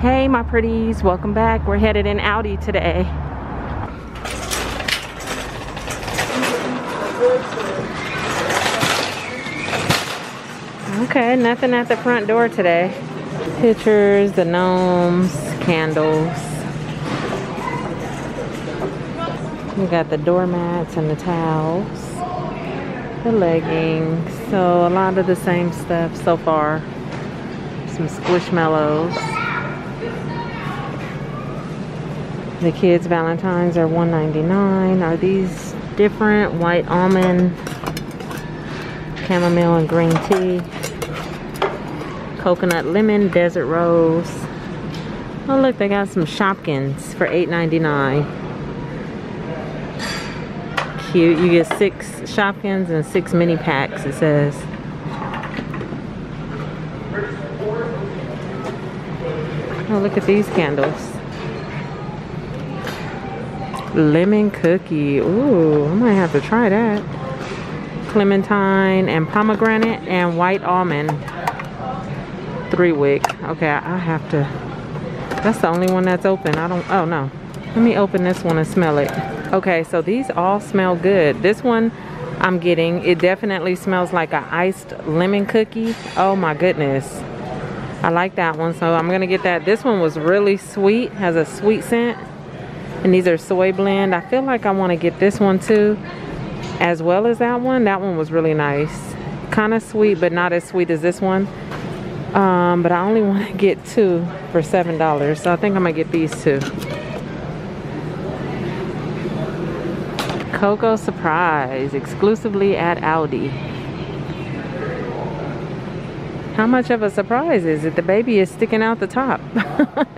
Hey my pretties, welcome back. We're headed in Aldi today. Okay, nothing at the front door today. Pictures, the gnomes, candles. We got the doormats and the towels, the leggings. So a lot of the same stuff so far. Some squishmallows. The kids' Valentines are $1.99. Are these different? White almond, chamomile and green tea, coconut lemon, desert rose. Oh look, they got some Shopkins for $8.99. Cute, you get 6 Shopkins and 6 mini packs, it says. Oh look at these candles. Lemon cookie. Ooh, I might have to try that. Clementine and pomegranate and white almond. 3-wick. Okay, I have to. That's the only one that's open. I don't. Oh no. Let me open this one and smell it. Okay, so these all smell good. This one I'm getting. It definitely smells like an iced lemon cookie. Oh my goodness. I like that one, so I'm gonna get that. This one was really sweet. Has a sweet scent. And these are soy blend. I feel like I want to get this one too, as well as that one. That one was really nice. Kind of sweet, but not as sweet as this one. But I only want to get 2 for $7. So I think I'm going to get these 2. Cocoa Surprise, exclusively at Aldi. How much of a surprise is it? The baby is sticking out the top.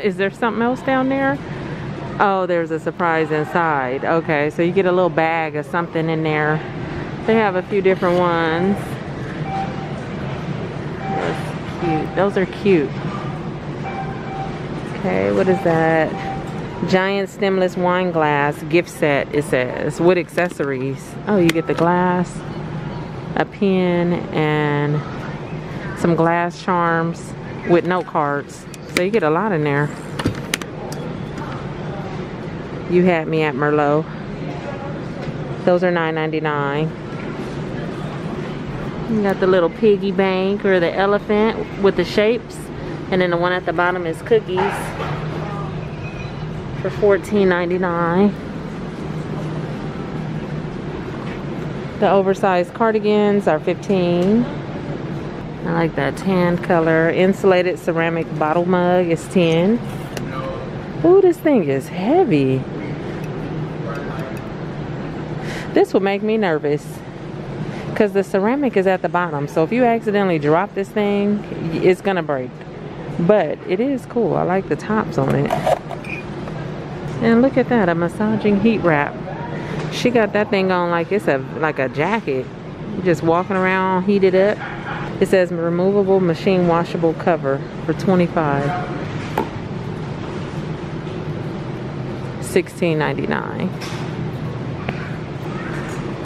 Is there something else down there? Oh, there's a surprise inside. Okay, so you get a little bag of something in there. They have a few different ones. That's cute. Those are cute. Okay, what is that? Giant stemless wine glass gift set, it says, with accessories. Oh, you get the glass, a pen, and some glass charms with note cards. So you get a lot in there. You had me at Merlot. Those are $9.99. You got the little piggy bank or the elephant with the shapes. And then the one at the bottom is cookies for $14.99. The oversized cardigans are $15. I like that tan color. Insulated ceramic bottle mug is $10. Ooh, this thing is heavy. This would make me nervous because the ceramic is at the bottom, so if you accidentally drop this thing, it's gonna break. But it is cool. I like the tops on it. And look at that, a massaging heat wrap. She got that thing on like it's like a jacket. Just walking around, heated up. It says removable machine washable cover for $25. $16.99.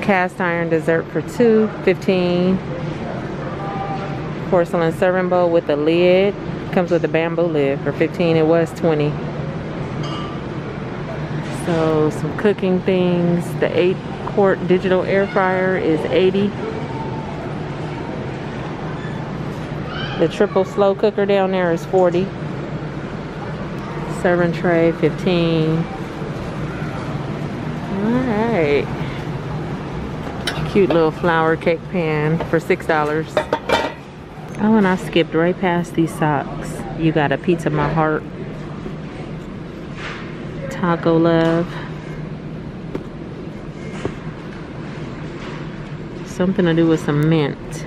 Cast iron dessert for $2.15. Porcelain serving bowl with a lid. Comes with a bamboo lid for $15. It was $20. So some cooking things. The 8-quart digital air fryer is $80. The triple slow cooker down there is $40. Serving tray $15. Alright, cute little flower cake pan for $6. Oh, and I skipped right past these socks. You got a Pizza My Heart, Taco Love, something to do with some mint.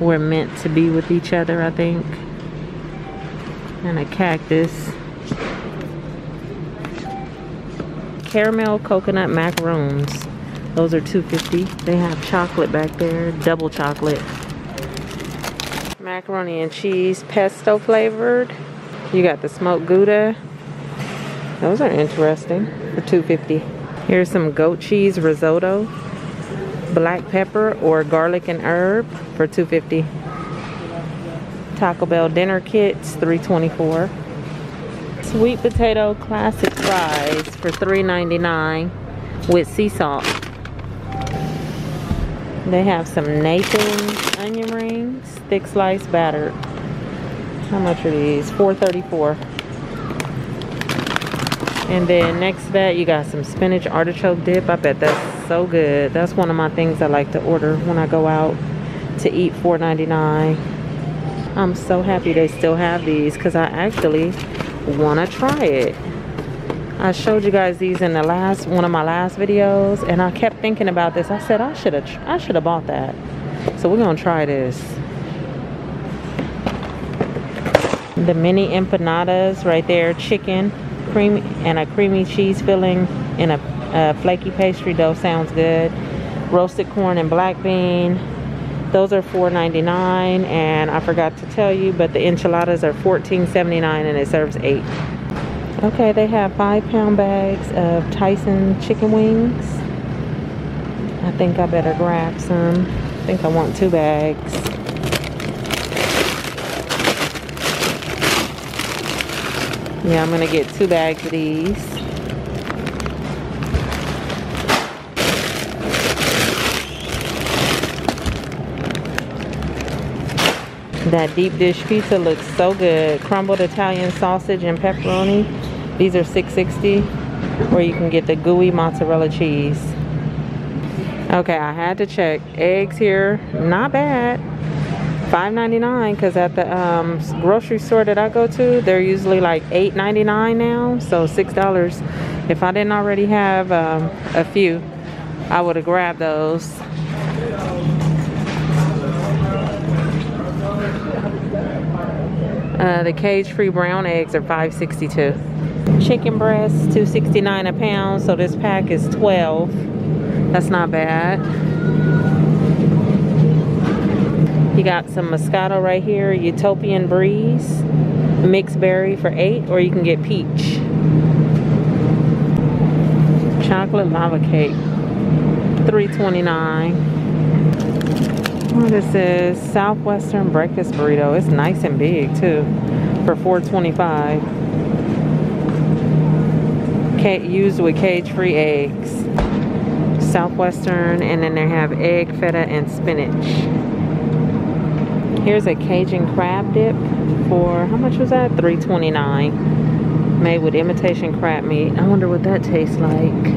We're meant to be with each other, I think. And a cactus. Caramel coconut macaroons. Those are $2.50. They have chocolate back there. Double chocolate. Macaroni and cheese pesto flavored. You got the smoked Gouda. Those are interesting for $2.50. Here's some goat cheese risotto. Black pepper or garlic and herb for $2.50. Taco Bell dinner kits, $3.24. sweet potato classic fries for $3.99 with sea salt. They have some Nathan's onion rings, thick sliced battered. How much are these? $4.34. And then next to that, you got some spinach artichoke dip. I bet that's so good. That's one of my things I like to order when I go out to eat. $4.99. I'm so happy they still have these because I actually want to try it. I showed you guys these in the last one of my last videos, and I kept thinking about this. I said I should have bought that. So we're gonna try this. The mini empanadas right there, chicken, cream, and a creamy cheese filling in a flaky pastry dough. Sounds good. Roasted corn and black bean. Those are $4.99, and I forgot to tell you, but the enchiladas are $14.79, and it serves 8. Okay, they have 5-pound bags of Tyson chicken wings. I think I better grab some. I think I want 2 bags. Yeah, I'm gonna get 2 bags of these. That deep dish pizza looks so good. Crumbled Italian sausage and pepperoni. These are $6.60, or you can get the gooey mozzarella cheese. Okay, I had to check. Eggs here, not bad. $5.99, because at the grocery store that I go to, they're usually like $8.99 now, so $6. If I didn't already have a few, I would have grabbed those. The cage-free brown eggs are $5.62. Chicken breasts, $2.69 a pound, so this pack is 12. That's not bad. You got some Moscato right here, Utopian Breeze, mixed berry for 8, or you can get peach. Chocolate lava cake, $3.29. Oh, this is Southwestern breakfast burrito. It's nice and big too, for $4.25. Can't use with cage-free eggs. Southwestern, and then they have egg feta and spinach. Here's a Cajun crab dip for, how much was that? $3.29. Made with imitation crab meat. I wonder what that tastes like.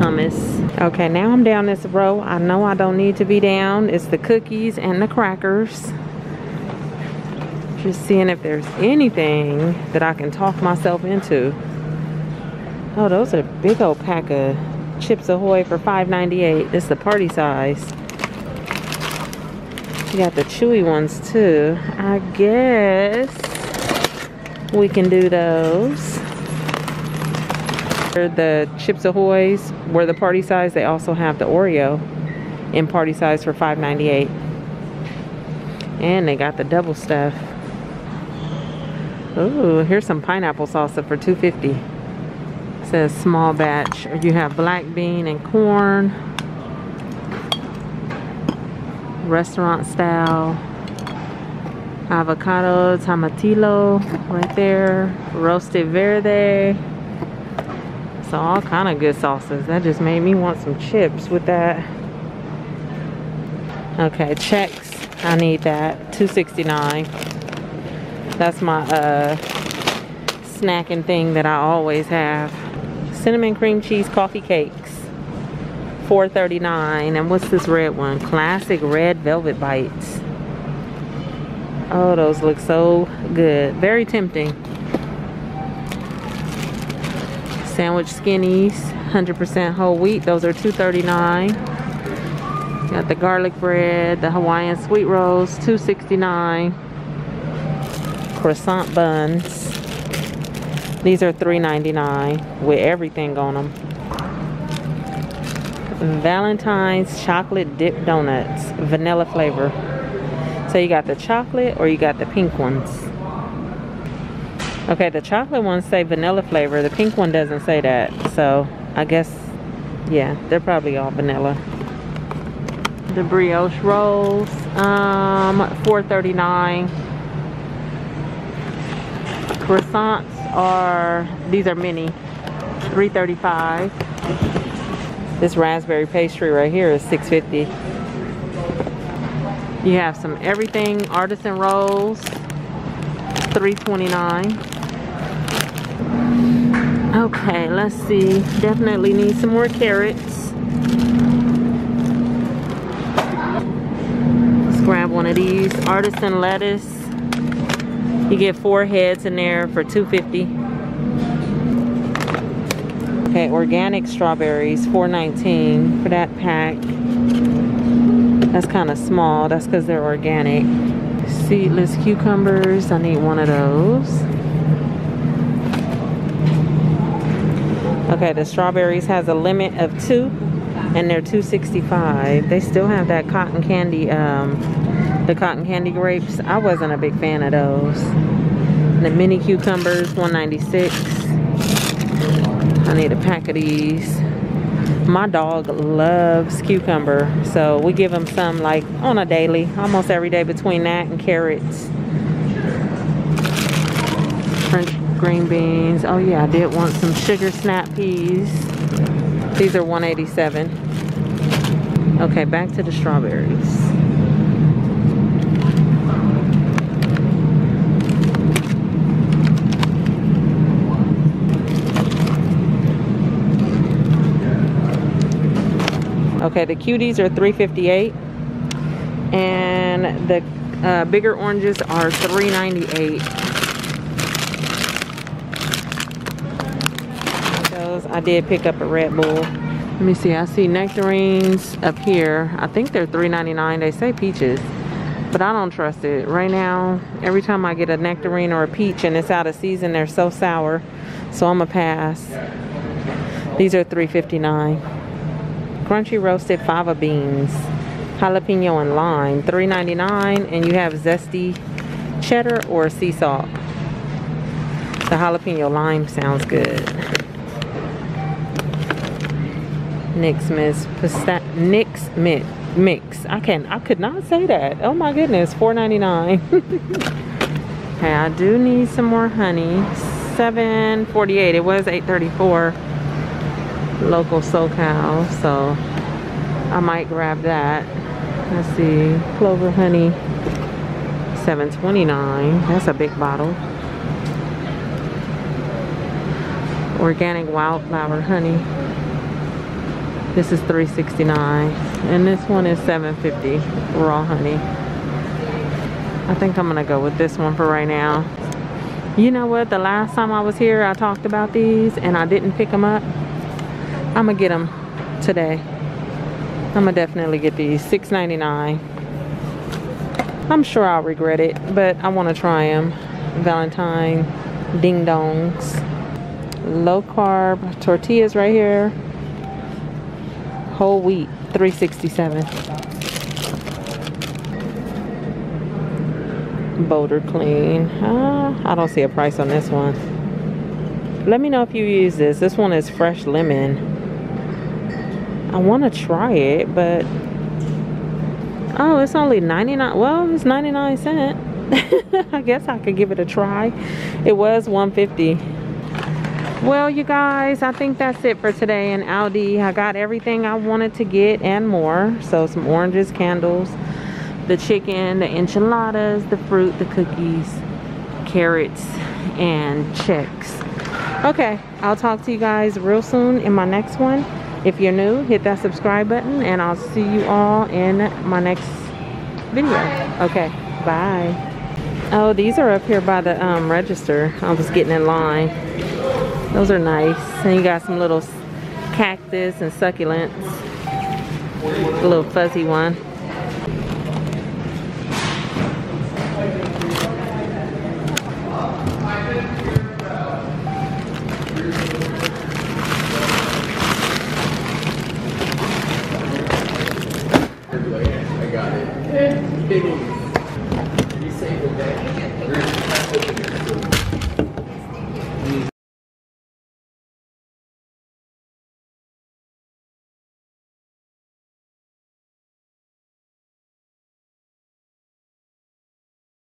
Hummus. Okay, now I'm down this row. I know I don't need to be down. It's the cookies and the crackers. Just seeing if there's anything that I can talk myself into. Oh, those are big old pack of Chips Ahoy for $5.98. This is the party size. You got the chewy ones too. I guess we can do those. The Chips Ahoy's were the party size. They also have the Oreo in party size for $5.98. And they got the double stuff. Ooh, here's some pineapple salsa for $2.50. It says small batch. You have black bean and corn. Restaurant style. Avocado tomatillo right there. Roasted verde. So all kind of good sauces. That just made me want some chips with that. Okay, Chex, I need that. $2.69. That's my snacking thing that I always have. Cinnamon cream cheese coffee cakes, $4.39. And what's this red one? Classic red velvet bites. Oh, those look so good. Very tempting. Sandwich skinnies, 100% whole wheat. Those are $2.39. Got the garlic bread, the Hawaiian sweet rolls, $2.69. Croissant buns. These are $3.99 with everything on them. Valentine's chocolate dip donuts, vanilla flavor. So you got the chocolate or you got the pink ones. Okay, the chocolate ones say vanilla flavor. The pink one doesn't say that. So, I guess, yeah, they're probably all vanilla. The brioche rolls, $4.39. Croissants are, these are mini, $3.35. This raspberry pastry right here is $6.50. You have some everything artisan rolls, $3.29. Okay, let's see. Definitely need some more carrots. Let's grab one of these. Artisan lettuce. You get 4 heads in there for $2.50. Okay, organic strawberries, $4.19 for that pack. That's kind of small. That's because they're organic. Seedless cucumbers. I need one of those. Okay, the strawberries has a limit of 2, and they're $2.65. They still have that cotton candy. The cotton candy grapes, I wasn't a big fan of those. The mini cucumbers, $1.96. I need a pack of these. My dog loves cucumber, so we give him some like on a daily, almost every day, between that and carrots. French green beans. Oh yeah, I did want some sugar snap peas. These are $1.87. Okay, back to the strawberries. Okay, the cuties are $3.58, and the bigger oranges are $3.98. Those, I did pick up a Red Bull. Let me see, I see nectarines up here. I think they're $3.99. They say peaches, but I don't trust it. Right now, every time I get a nectarine or a peach and it's out of season, they're so sour. So I'm gonna pass. These are $3.59. Crunchy roasted fava beans, jalapeno and lime, $3.99, and you have zesty cheddar or sea salt. The jalapeno lime sounds good. Nix mix. I could not say that. Oh my goodness, $4.99. Okay, I do need some more honey. $7.48. It was $8.34. Local SoCal, so I might grab that. Let's see, clover honey, $7.29. That's a big bottle. Organic wildflower honey. This is $3.69, and this one is $7.50. Raw honey. I think I'm gonna go with this one for right now. You know what? The last time I was here, I talked about these, and I didn't pick them up. I'm gonna get them today. I'm gonna definitely get these. $6.99. I'm sure I'll regret it, but I want to try them. Valentine ding dongs, low carb tortillas right here, whole wheat, $3.67. Boulder Clean. I don't see a price on this one. Let me know if you use this. This one is fresh lemon. I want to try it, but oh, it's only 99. Well, it's 99 cents. I guess I could give it a try. It was $1.50. Well, you guys, I think that's it for today in Aldi. I got everything I wanted to get and more. So some oranges, candles, the chicken, the enchiladas, the fruit, the cookies, carrots, and checks. Okay, I'll talk to you guys real soon in my next one. If you're new, hit that subscribe button, and I'll see you all in my next video. Okay, bye. Oh, these are up here by the register. I was getting in line. Those are nice. And you got some little cactus and succulents. A little fuzzy one.